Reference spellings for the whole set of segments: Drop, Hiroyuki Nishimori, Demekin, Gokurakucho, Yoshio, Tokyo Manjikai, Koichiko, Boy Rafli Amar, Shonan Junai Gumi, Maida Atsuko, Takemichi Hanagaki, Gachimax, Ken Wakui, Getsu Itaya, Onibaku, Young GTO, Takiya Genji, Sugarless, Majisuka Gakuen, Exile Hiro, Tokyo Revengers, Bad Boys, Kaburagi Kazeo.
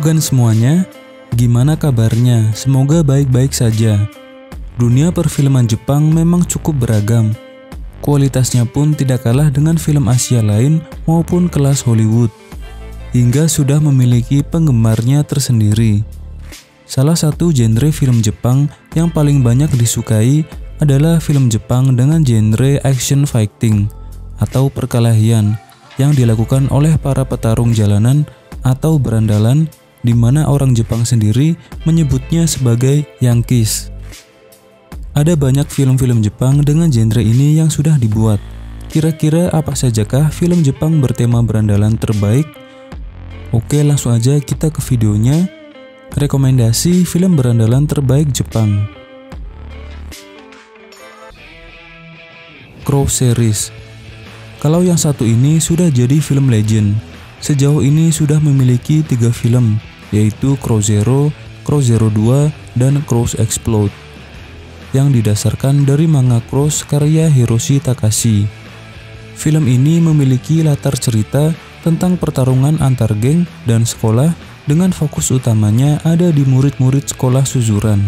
Halo gan semuanya, gimana kabarnya? Semoga baik-baik saja. Dunia perfilman Jepang memang cukup beragam. Kualitasnya pun tidak kalah dengan film Asia lain maupun kelas Hollywood, hingga sudah memiliki penggemarnya tersendiri. Salah satu genre film Jepang yang paling banyak disukai adalah film Jepang dengan genre action fighting atau perkelahian yang dilakukan oleh para petarung jalanan atau berandalan, di mana orang Jepang sendiri menyebutnya sebagai Yankees. Ada banyak film-film Jepang dengan genre ini yang sudah dibuat. Kira-kira apa sajakah film Jepang bertema berandalan terbaik? Oke, langsung aja kita ke videonya. Rekomendasi film berandalan terbaik Jepang. Crows Series. Kalau yang satu ini sudah jadi film legend. Sejauh ini sudah memiliki 3 film, yaitu Crows Zero, Crows Zero 2, dan Crows Explode, yang didasarkan dari manga Crows karya Hiroshi Takashi. Film ini memiliki latar cerita tentang pertarungan antar geng dan sekolah dengan fokus utamanya ada di murid-murid sekolah Suzuran.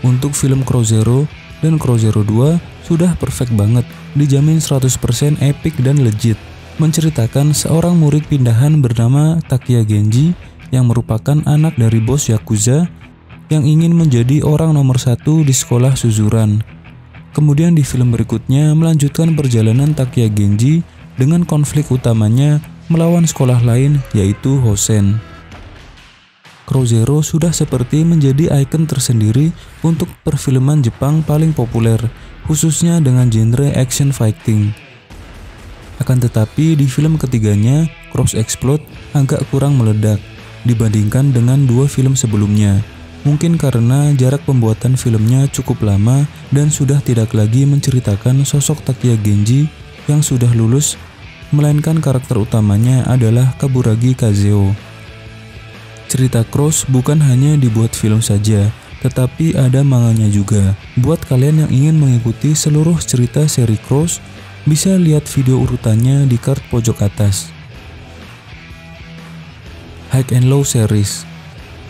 Untuk film Crows Zero dan Crows Zero 2 sudah perfect banget, dijamin 100% epic dan legit. Menceritakan seorang murid pindahan bernama Takiya Genji yang merupakan anak dari bos Yakuza yang ingin menjadi orang nomor 1 di sekolah Suzuran. Kemudian di film berikutnya melanjutkan perjalanan Takiya Genji dengan konflik utamanya melawan sekolah lain, yaitu Housen. Crows Zero sudah seperti menjadi ikon tersendiri untuk perfilman Jepang paling populer, khususnya dengan genre action fighting. Akan tetapi di film ketiganya, Crows Explode, agak kurang meledak dibandingkan dengan 2 film sebelumnya. Mungkin karena jarak pembuatan filmnya cukup lama dan sudah tidak lagi menceritakan sosok Takiya Genji yang sudah lulus, melainkan karakter utamanya adalah Kaburagi Kazeo. Cerita Cross bukan hanya dibuat film saja, tetapi ada manganya juga. Buat kalian yang ingin mengikuti seluruh cerita seri Cross, bisa lihat video urutannya di card pojok atas. High and Low Series.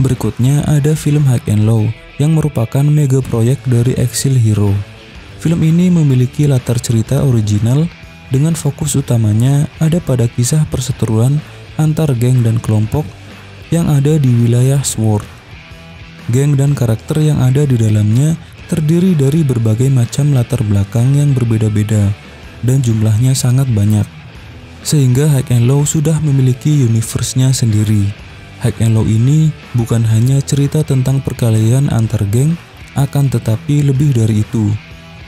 Berikutnya ada film High and Low yang merupakan mega proyek dari Exile Hiro. Film ini memiliki latar cerita original dengan fokus utamanya ada pada kisah perseteruan antar geng dan kelompok yang ada di wilayah SWORD. Geng dan karakter yang ada di dalamnya terdiri dari berbagai macam latar belakang yang berbeda-beda dan jumlahnya sangat banyak, sehingga High and Low sudah memiliki universe-nya sendiri. High and Low ini bukan hanya cerita tentang perkelahian antar geng, akan tetapi lebih dari itu.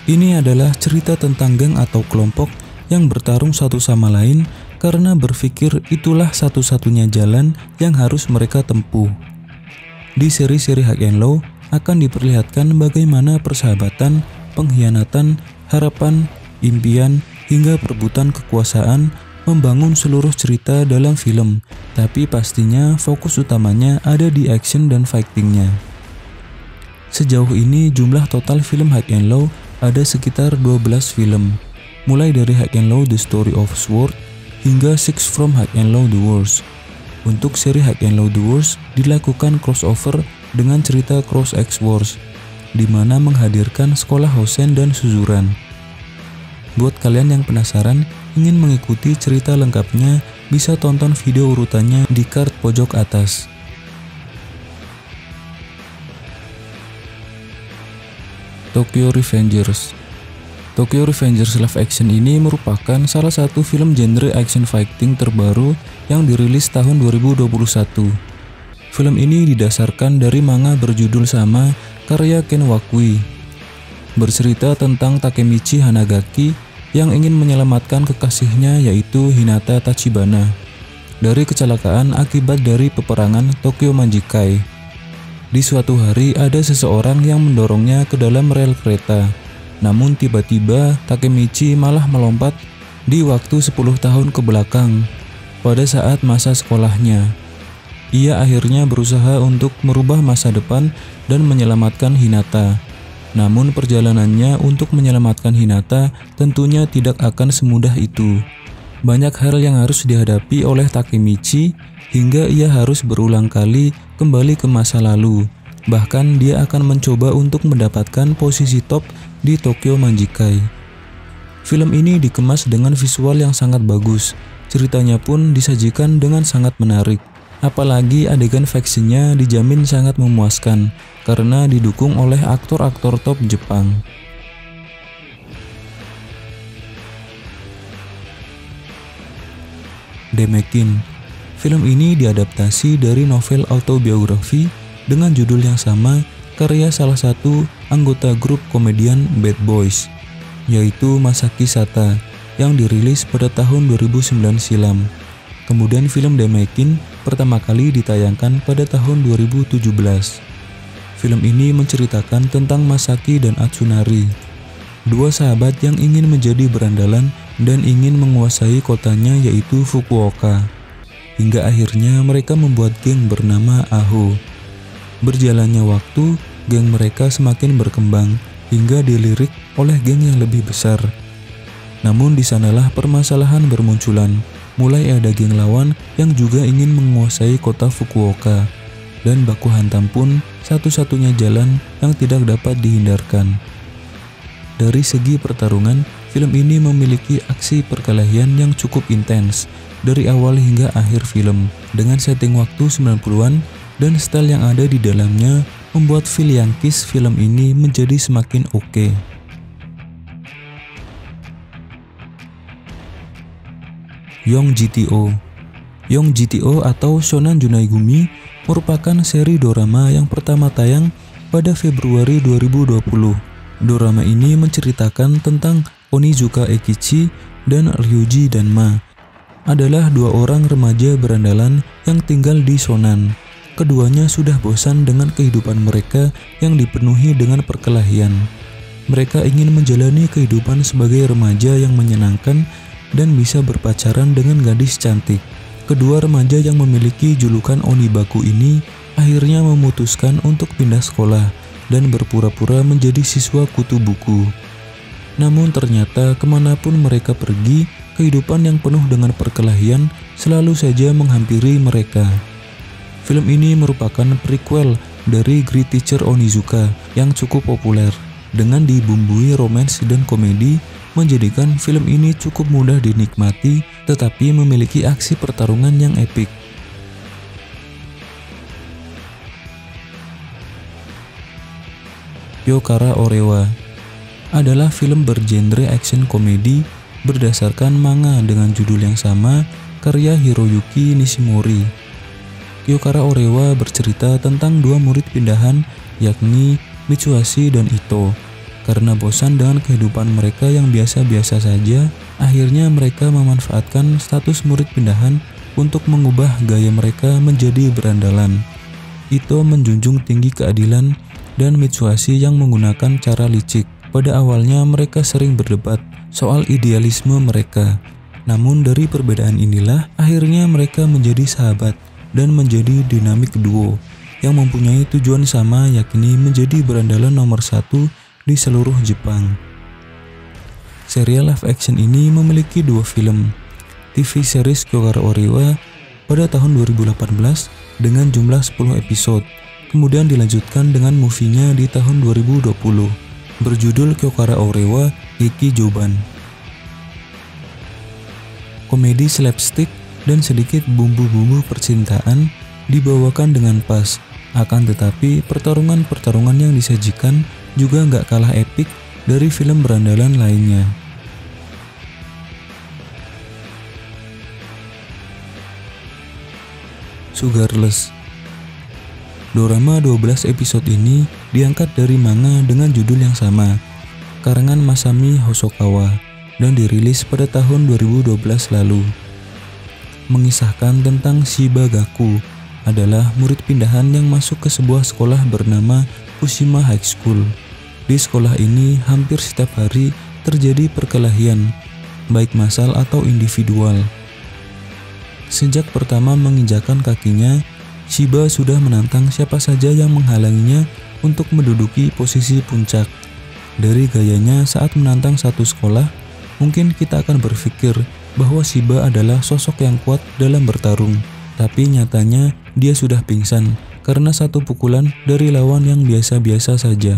Ini adalah cerita tentang geng atau kelompok yang bertarung satu sama lain karena berpikir itulah satu-satunya jalan yang harus mereka tempuh. Di seri-seri High and Low akan diperlihatkan bagaimana persahabatan, pengkhianatan, harapan, impian, hingga perebutan kekuasaan membangun seluruh cerita dalam film, tapi pastinya fokus utamanya ada di action dan fightingnya. Sejauh ini jumlah total film High and Low ada sekitar 12 film, mulai dari High and Low The Story of SWORD hingga Six From High and Low The Wars. Untuk seri High and Low The Wars dilakukan crossover dengan cerita Cross X Wars, di mana menghadirkan sekolah Housen dan Suzuran. Buat kalian yang penasaran, ingin mengikuti cerita lengkapnya, bisa tonton video urutannya di card pojok atas. Tokyo Revengers. Tokyo Revengers Live Action ini merupakan salah satu film genre action fighting terbaru yang dirilis tahun 2021. Film ini didasarkan dari manga berjudul sama karya Ken Wakui. Bercerita tentang Takemichi Hanagaki yang ingin menyelamatkan kekasihnya, yaitu Hinata Tachibana, dari kecelakaan akibat dari peperangan Tokyo Manjikai. Di suatu hari ada seseorang yang mendorongnya ke dalam rel kereta, namun tiba-tiba Takemichi malah melompat di waktu 10 tahun ke belakang pada saat masa sekolahnya. Ia akhirnya berusaha untuk merubah masa depan dan menyelamatkan Hinata. Namun perjalanannya untuk menyelamatkan Hinata tentunya tidak akan semudah itu. Banyak hal yang harus dihadapi oleh Takemichi hingga ia harus berulang kali kembali ke masa lalu. Bahkan dia akan mencoba untuk mendapatkan posisi top di Tokyo Manjikai. Film ini dikemas dengan visual yang sangat bagus. Ceritanya pun disajikan dengan sangat menarik. Apalagi adegan vaksinnya dijamin sangat memuaskan karena didukung oleh aktor-aktor top Jepang. Demekin. Film ini diadaptasi dari novel autobiografi dengan judul yang sama karya salah satu anggota grup komedian Bad Boys, yaitu Masaki Sata, yang dirilis pada tahun 2009 silam. Kemudian film Demekin pertama kali ditayangkan pada tahun 2017. Film ini menceritakan tentang Masaki dan Atsunari, dua sahabat yang ingin menjadi berandalan dan ingin menguasai kotanya yaitu Fukuoka. Hingga akhirnya mereka membuat geng bernama Aho. Berjalannya waktu, geng mereka semakin berkembang hingga dilirik oleh geng yang lebih besar. Namun di sanalah permasalahan bermunculan. Mulai ada geng lawan yang juga ingin menguasai kota Fukuoka, dan baku hantam pun satu-satunya jalan yang tidak dapat dihindarkan. Dari segi pertarungan, film ini memiliki aksi perkelahian yang cukup intens dari awal hingga akhir film, dengan setting waktu 90-an dan style yang ada di dalamnya membuat feel yang kiss film ini menjadi semakin oke. Young GTO. Young GTO atau Shonan Junai Gumi merupakan seri dorama yang pertama tayang pada Februari 2020. Dorama ini menceritakan tentang Onizuka Ekichi dan Ryuji Danma, adalah dua orang remaja berandalan yang tinggal di Shonan. Keduanya sudah bosan dengan kehidupan mereka yang dipenuhi dengan perkelahian. Mereka ingin menjalani kehidupan sebagai remaja yang menyenangkan dan bisa berpacaran dengan gadis cantik. Kedua remaja yang memiliki julukan Onibaku ini akhirnya memutuskan untuk pindah sekolah dan berpura-pura menjadi siswa kutu buku. Namun ternyata kemanapun mereka pergi, kehidupan yang penuh dengan perkelahian selalu saja menghampiri mereka. Film ini merupakan prequel dari Great Teacher Onizuka yang cukup populer, dengan dibumbui romans dan komedi, menjadikan film ini cukup mudah dinikmati tetapi memiliki aksi pertarungan yang epik. Kyo Kara Orewa adalah film bergenre action komedi berdasarkan manga dengan judul yang sama karya Hiroyuki Nishimori. Kyo Kara Orewa bercerita tentang dua murid pindahan yakni Mitsuhashi dan Ito. Karena bosan dengan kehidupan mereka yang biasa-biasa saja, akhirnya mereka memanfaatkan status murid pindahan untuk mengubah gaya mereka menjadi berandalan. Ito menjunjung tinggi keadilan dan Mitsuhashi yang menggunakan cara licik. Pada awalnya mereka sering berdebat soal idealisme mereka. Namun dari perbedaan inilah akhirnya mereka menjadi sahabat dan menjadi dinamik duo yang mempunyai tujuan sama yakni menjadi berandalan nomor satu di seluruh Jepang. Serial live action ini memiliki dua film, TV series Kyo Kara Orewa pada tahun 2018 dengan jumlah 10 episode, kemudian dilanjutkan dengan movie-nya di tahun 2020, berjudul Kyo Kara Orewa Geki Jouban. Komedi slapstick dan sedikit bumbu-bumbu percintaan dibawakan dengan pas, akan tetapi pertarungan-pertarungan yang disajikan juga nggak kalah epik dari film berandalan lainnya. Sugarless. Dorama 12 episode ini diangkat dari manga dengan judul yang sama, karangan Masami Hosokawa, dan dirilis pada tahun 2012 lalu. Mengisahkan tentang Shibagaku, adalah murid pindahan yang masuk ke sebuah sekolah bernama Ushima High School. Di sekolah ini hampir setiap hari terjadi perkelahian, baik massal atau individual. Sejak pertama menginjakan kakinya, Shiba sudah menantang siapa saja yang menghalanginya untuk menduduki posisi puncak. Dari gayanya saat menantang satu sekolah, mungkin kita akan berpikir bahwa Shiba adalah sosok yang kuat dalam bertarung, tapi nyatanya dia sudah pingsan karena satu pukulan dari lawan yang biasa-biasa saja.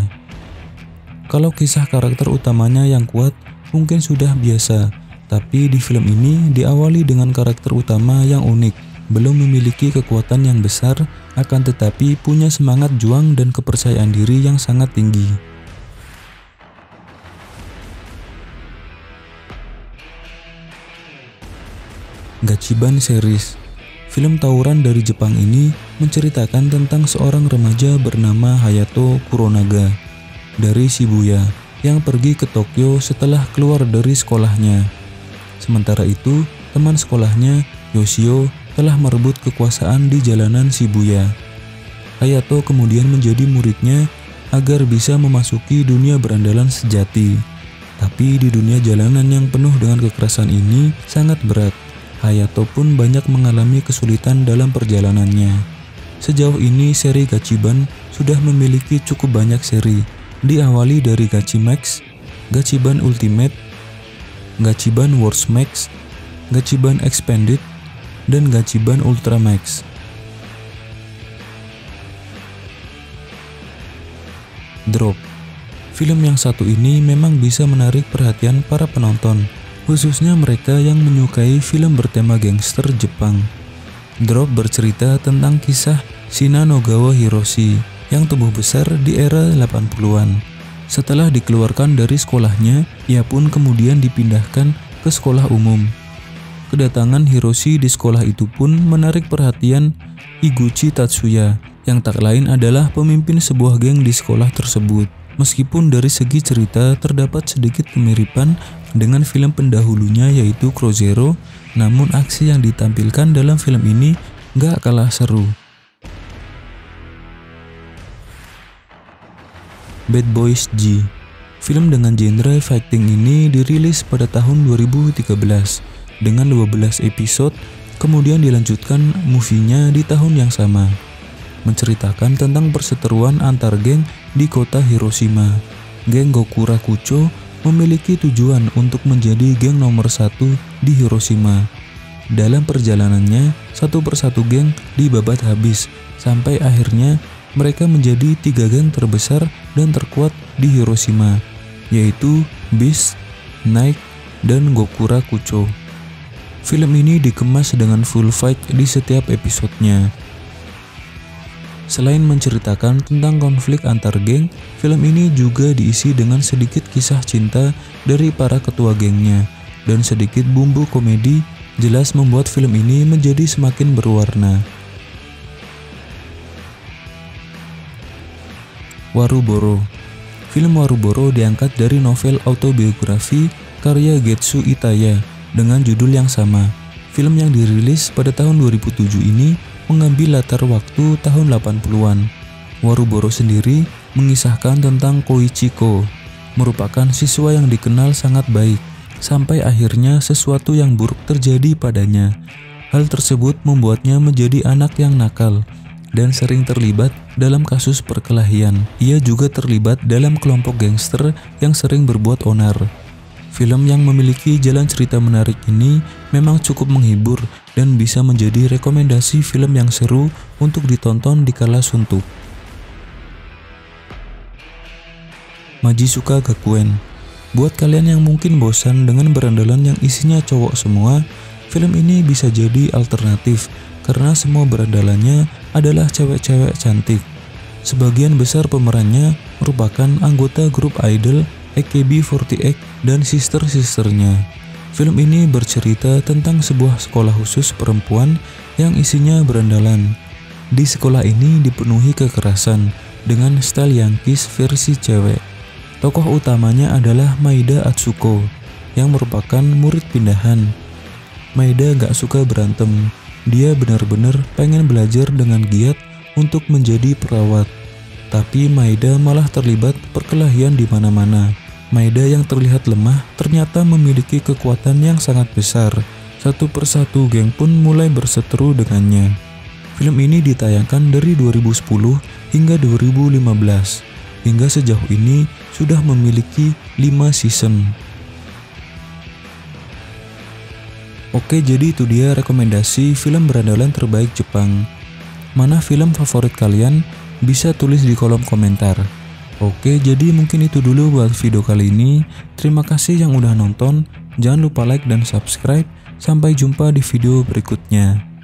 Kalau kisah karakter utamanya yang kuat mungkin sudah biasa, tapi di film ini diawali dengan karakter utama yang unik. Belum memiliki kekuatan yang besar, akan tetapi punya semangat juang dan kepercayaan diri yang sangat tinggi. Gachiban Series, film tawuran dari Jepang ini menceritakan tentang seorang remaja bernama Hayato Kuronaga dari Shibuya yang pergi ke Tokyo setelah keluar dari sekolahnya. Sementara itu, teman sekolahnya, Yoshio, telah merebut kekuasaan di jalanan Shibuya. Hayato kemudian menjadi muridnya agar bisa memasuki dunia berandalan sejati. Tapi di dunia jalanan yang penuh dengan kekerasan ini sangat berat. Hayato pun banyak mengalami kesulitan dalam perjalanannya. Sejauh ini seri Gachiban sudah memiliki cukup banyak seri. Diawali dari Gachimax, Gachiban Ultimate, Gachiban Worlds Max, Gachiban Expanded, dan Gachiban Ultra Max. Drop. Film yang satu ini memang bisa menarik perhatian para penonton, khususnya mereka yang menyukai film bertema gangster Jepang. Drop bercerita tentang kisah Shinanogawa Hiroshi yang tumbuh besar di era 80-an. Setelah dikeluarkan dari sekolahnya, ia pun kemudian dipindahkan ke sekolah umum. Kedatangan Hiroshi di sekolah itu pun menarik perhatian Higuchi Tatsuya, yang tak lain adalah pemimpin sebuah geng di sekolah tersebut. Meskipun dari segi cerita terdapat sedikit kemiripan dengan film pendahulunya yaitu Crows Zero, namun aksi yang ditampilkan dalam film ini nggak kalah seru. Bad Boys G. Film dengan genre fighting ini dirilis pada tahun 2013. Dengan 12 episode, kemudian dilanjutkan movie-nya di tahun yang sama. Menceritakan tentang perseteruan antar geng di kota Hiroshima. Geng Gokurakucho memiliki tujuan untuk menjadi geng nomor satu di Hiroshima. Dalam perjalanannya, satu persatu geng dibabat habis, sampai akhirnya mereka menjadi tiga geng terbesar dan terkuat di Hiroshima, yaitu Beast, Knight, dan Gokurakucho. Film ini dikemas dengan full fight di setiap episodenya. Selain menceritakan tentang konflik antar geng, film ini juga diisi dengan sedikit kisah cinta dari para ketua gengnya, dan sedikit bumbu komedi jelas membuat film ini menjadi semakin berwarna. Waruboro. Film Waruboro diangkat dari novel autobiografi karya Getsu Itaya dengan judul yang sama. Film yang dirilis pada tahun 2007 ini mengambil latar waktu tahun 80-an. Waruboro sendiri mengisahkan tentang Koichiko, merupakan siswa yang dikenal sangat baik, sampai akhirnya sesuatu yang buruk terjadi padanya. Hal tersebut membuatnya menjadi anak yang nakal dan sering terlibat dalam kasus perkelahian. Ia juga terlibat dalam kelompok gangster yang sering berbuat onar. Film yang memiliki jalan cerita menarik ini memang cukup menghibur dan bisa menjadi rekomendasi film yang seru untuk ditonton dikala suntuk. Majisuka Gakuen. Buat kalian yang mungkin bosan dengan berandalan yang isinya cowok semua, film ini bisa jadi alternatif karena semua berandalannya adalah cewek-cewek cantik. Sebagian besar pemerannya merupakan anggota grup idol AKB48 dan sister-sisternya. Film ini bercerita tentang sebuah sekolah khusus perempuan yang isinya berandalan. Di sekolah ini dipenuhi kekerasan dengan style Yankees versi cewek. Tokoh utamanya adalah Maida Atsuko yang merupakan murid pindahan. Maida gak suka berantem, dia benar-benar pengen belajar dengan giat untuk menjadi perawat. Tapi Maida malah terlibat perkelahian di mana-mana. Maida yang terlihat lemah ternyata memiliki kekuatan yang sangat besar. Satu persatu geng pun mulai berseteru dengannya. Film ini ditayangkan dari 2010 hingga 2015. Hingga sejauh ini sudah memiliki 5 season. Oke, jadi itu dia rekomendasi film berandalan terbaik Jepang. Mana film favorit kalian? Bisa tulis di kolom komentar. Oke, jadi mungkin itu dulu buat video kali ini. Terima kasih yang udah nonton. Jangan lupa like dan subscribe. Sampai jumpa di video berikutnya.